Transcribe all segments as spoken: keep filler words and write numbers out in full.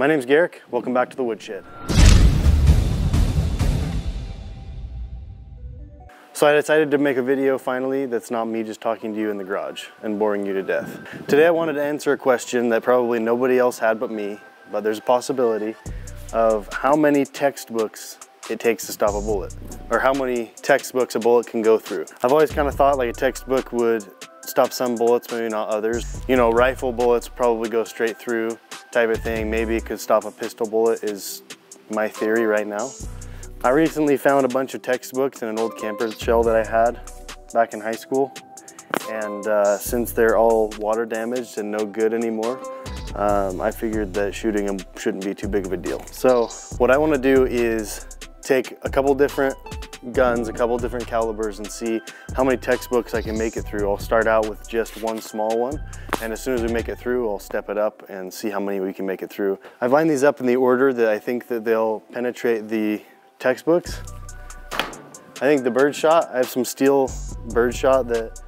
My name's Garrick, welcome back to The Woodshed. So I decided to make a video finally that's not me just talking to you in the garage and boring you to death. Today I wanted to answer a question that probably nobody else had but me, but there's a possibility of how many textbooks it takes to stop a bullet, or how many textbooks a bullet can go through. I've always kind of thought like a textbook would stop some bullets, maybe not others. You know, rifle bullets probably go straight through type of thing. Maybe it could stop a pistol bullet is my theory right now. I recently found a bunch of textbooks in an old camper shell that I had back in high school. And uh, since they're all water damaged and no good anymore, um, I figured that shooting them shouldn't be too big of a deal. So what I want to do is take a couple different guns, a couple different calibers, and see how many textbooks I can make it through. I'll start out with just one small one, and as soon as we make it through, I'll step it up and see how many we can make it through. I've lined these up in the order that I think that they'll penetrate the textbooks. I think the birdshot, I have some steel birdshot that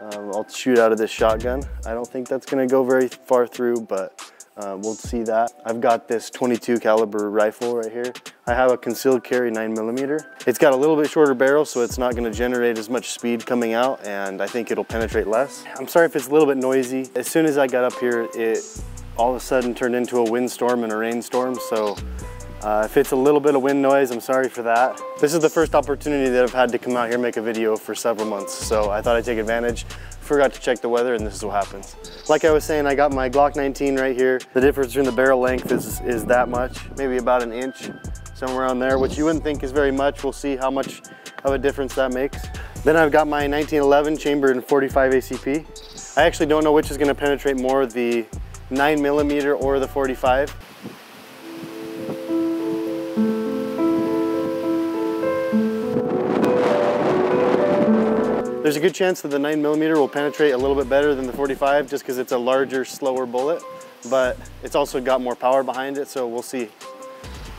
um, I'll shoot out of this shotgun. I don't think that's gonna go very far through, but uh, we'll see that. I've got this twenty-two caliber rifle right here. I have a concealed carry nine millimeter. It's got a little bit shorter barrel, so it's not gonna generate as much speed coming out, and I think it'll penetrate less. I'm sorry if it's a little bit noisy. As soon as I got up here, it all of a sudden turned into a windstorm and a rainstorm, so Uh, if it's a little bit of wind noise, I'm sorry for that. This is the first opportunity that I've had to come out here and make a video for several months, so I thought I'd take advantage. Forgot to check the weather, and this is what happens. Like I was saying, I got my Glock nineteen right here. The difference between the barrel length is, is that much, maybe about an inch, somewhere on there, which you wouldn't think is very much. We'll see how much of a difference that makes. Then I've got my nineteen eleven chambered in forty-five A C P. I actually don't know which is gonna penetrate more, the nine millimeter or the forty-five. There's a good chance that the nine millimeter will penetrate a little bit better than the forty-five just because it's a larger, slower bullet, but it's also got more power behind it, so we'll see.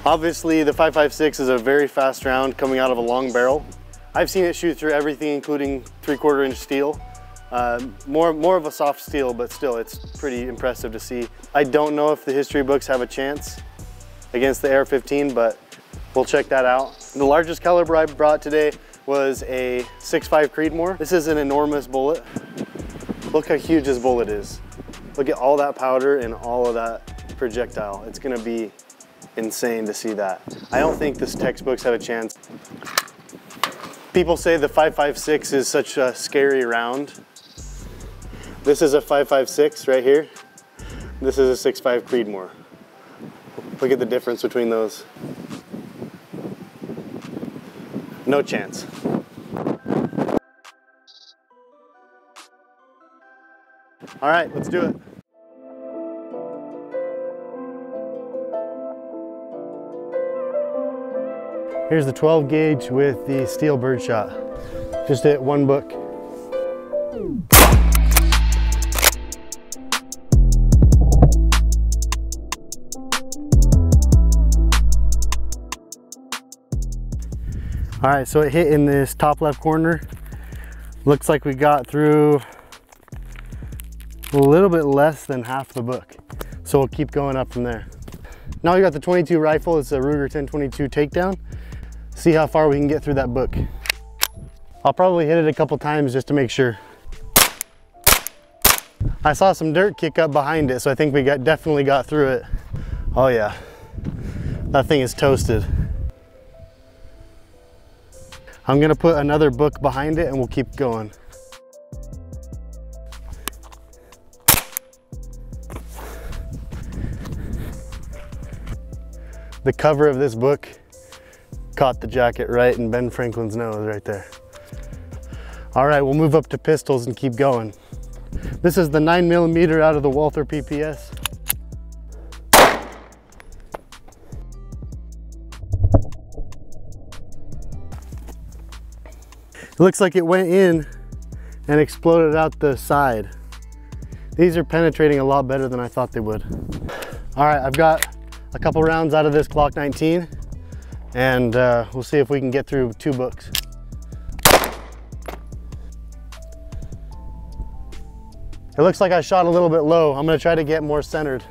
Obviously, the five five six is a very fast round coming out of a long barrel. I've seen it shoot through everything, including three-quarter inch steel. Uh, more, more of a soft steel, but still, it's pretty impressive to see. I don't know if the history books have a chance against the A R fifteen, but we'll check that out. The largest caliber I brought today was a six point five Creedmoor. This is an enormous bullet. Look how huge this bullet is. Look at all that powder and all of that projectile. It's gonna be insane to see that. I don't think this textbooks have a chance. People say the five five six is such a scary round. This is a five five six right here. This is a six point five Creedmoor. Look at the difference between those. No chance. All right, let's do it. Here's the twelve gauge with the steel birdshot. Just hit one book. All right, so it hit in this top left corner. Looks like we got through a little bit less than half the book. So we'll keep going up from there. Now we got the twenty-two rifle. It's a Ruger ten twenty-two takedown. See how far we can get through that book. I'll probably hit it a couple times just to make sure. I saw some dirt kick up behind it, so I think we got definitely got through it. Oh yeah, that thing is toasted. I'm gonna put another book behind it and we'll keep going. The cover of this book caught the jacket right in Ben Franklin's nose right there. All right, we'll move up to pistols and keep going. This is the nine millimeter out of the Walther P P S. It looks like it went in and exploded out the side. These are penetrating a lot better than I thought they would. All right, I've got a couple rounds out of this Glock nineteen, and uh, we'll see if we can get through two books. It looks like I shot a little bit low. I'm gonna try to get more centered.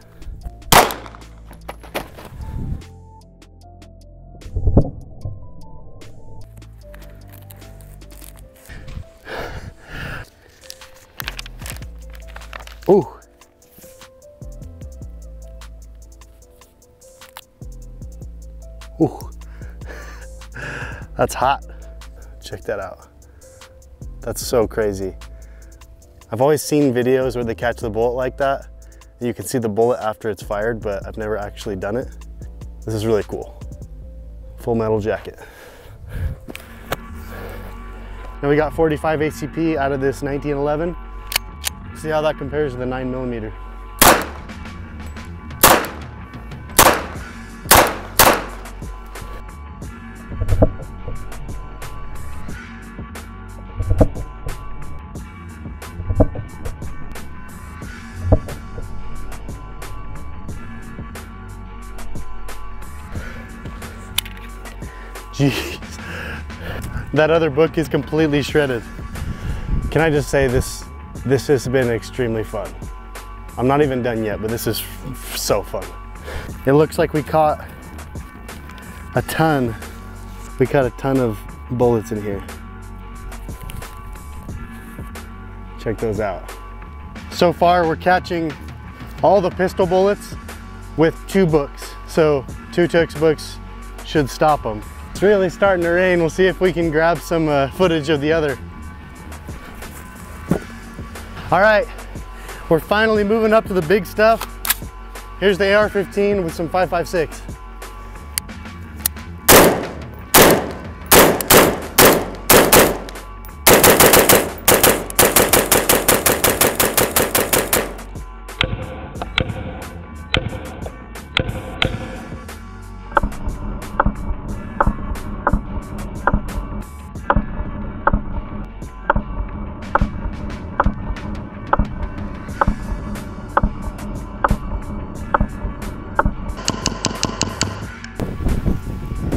Ooh. Ooh. That's hot. Check that out. That's so crazy. I've always seen videos where they catch the bullet like that. You can see the bullet after it's fired, but I've never actually done it. This is really cool. Full metal jacket. And we got forty-five A C P out of this nineteen eleven. See how that compares to the nine millimeter. Jeez, that other book is completely shredded. Can I just say this, this has been extremely fun. I'm not even done yet, but this is so fun. It looks like we caught a ton. We caught a ton of bullets in here. Check those out. So far, we're catching all the pistol bullets with two books. So two textbooks should stop them. It's really starting to rain. We'll see if we can grab some uh, footage of the other. All right, we're finally moving up to the big stuff. Here's the A R fifteen with some five five six.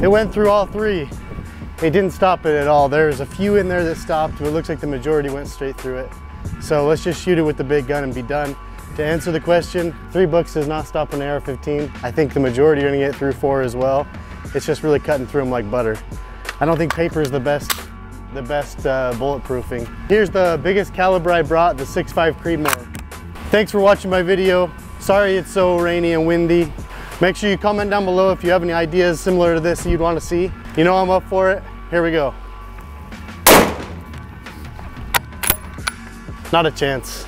It went through all three. It didn't stop it at all. There's a few in there that stopped, but it looks like the majority went straight through it. So let's just shoot it with the big gun and be done. To answer the question, three books does not stop an A R fifteen. I think the majority are gonna get through four as well. It's just really cutting through them like butter. I don't think paper is the best, the best uh, bulletproofing. Here's the biggest caliber I brought, the six point five Creedmoor. Thanks for watching my video. Sorry it's so rainy and windy. Make sure you comment down below if you have any ideas similar to this that you'd want to see. You know I'm up for it. Here we go. Not a chance.